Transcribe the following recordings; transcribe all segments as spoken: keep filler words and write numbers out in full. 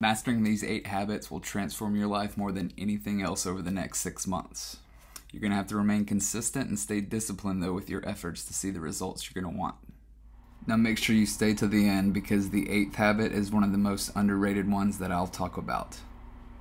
Mastering these eight habits will transform your life more than anything else over the next six months. You're going to have to remain consistent and stay disciplined, though, with your efforts to see the results you're going to want. Now make sure you stay to the end, because the eighth habit is one of the most underrated ones that I'll talk about.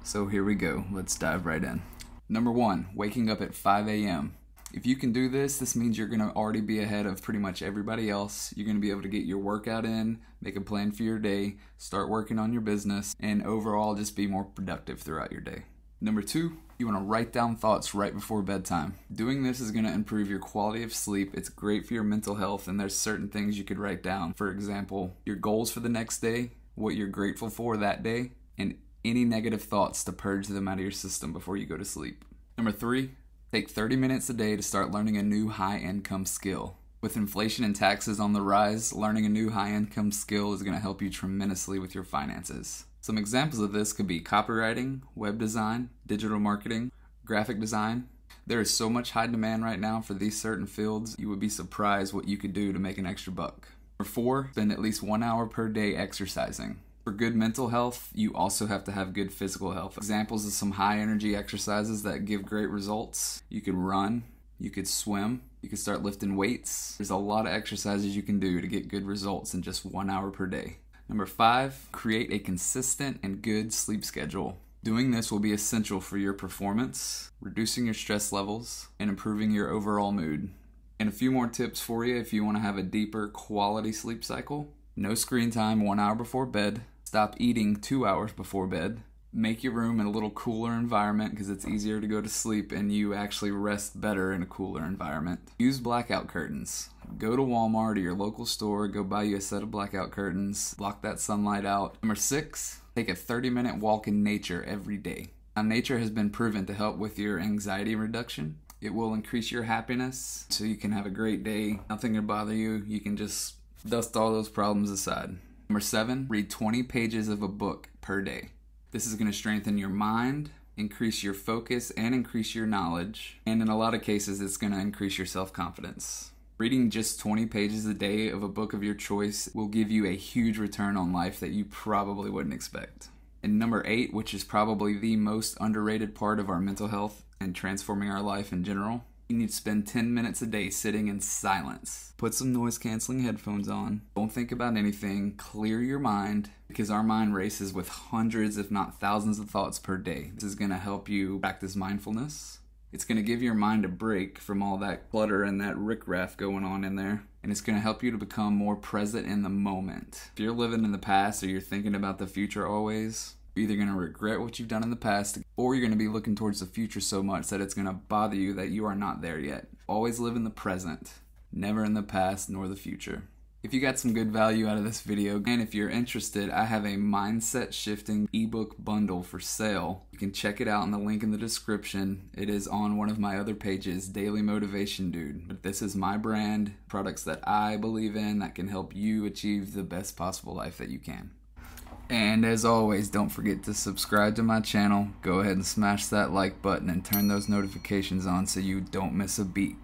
So here we go. Let's dive right in. Number one, waking up at five A M If you can do this, this means you're going to already be ahead of pretty much everybody else. You're going to be able to get your workout in, make a plan for your day, start working on your business, and overall just be more productive throughout your day. Number two, you want to write down thoughts right before bedtime. Doing this is going to improve your quality of sleep. It's great for your mental health, and there's certain things you could write down. For example, your goals for the next day, what you're grateful for that day, and any negative thoughts to purge them out of your system before you go to sleep. Number three, take thirty minutes a day to start learning a new high-income skill. With inflation and taxes on the rise, learning a new high-income skill is going to help you tremendously with your finances. Some examples of this could be copywriting, web design, digital marketing, graphic design. There is so much high demand right now for these certain fields, you would be surprised what you could do to make an extra buck. Number four, spend at least one hour per day exercising. For good mental health, you also have to have good physical health. Examples of some high energy exercises that give great results. You could run, you could swim, you could start lifting weights. There's a lot of exercises you can do to get good results in just one hour per day. Number five, create a consistent and good sleep schedule. Doing this will be essential for your performance, reducing your stress levels, and improving your overall mood. And a few more tips for you if you want to have a deeper quality sleep cycle. No screen time one hour before bed. Stop eating two hours before bed. Make your room in a little cooler environment, because it's easier to go to sleep and you actually rest better in a cooler environment. Use blackout curtains. Go to Walmart or your local store, go buy you a set of blackout curtains, block that sunlight out. Number six, take a thirty minute walk in nature every day. Now, nature has been proven to help with your anxiety reduction. It will increase your happiness so you can have a great day. Nothing to bother you. You can just dust all those problems aside. Number seven, read twenty pages of a book per day. This is going to strengthen your mind, increase your focus, and increase your knowledge. And in a lot of cases, it's going to increase your self-confidence. Reading just twenty pages a day of a book of your choice will give you a huge return on life that you probably wouldn't expect. And number eight, which is probably the most underrated part of our mental health and transforming our life in general, you need to spend ten minutes a day sitting in silence. Put some noise canceling headphones on. Don't think about anything. Clear your mind, because our mind races with hundreds, if not thousands, of thoughts per day. This is going to help you practice mindfulness. It's going to give your mind a break from all that clutter and that riffraff going on in there. And it's going to help you to become more present in the moment. If you're living in the past or you're thinking about the future always, you're either going to regret what you've done in the past, or you're going to be looking towards the future so much that it's going to bother you that you are not there yet. Always live in the present, never in the past nor the future. If you got some good value out of this video, and if you're interested, I have a mindset shifting ebook bundle for sale. You can check it out in the link in the description. It is on one of my other pages, Daily Motivation Dude. But this is my brand, products that I believe in that can help you achieve the best possible life that you can. And as always, don't forget to subscribe to my channel. Go ahead and smash that like button and turn those notifications on so you don't miss a beat.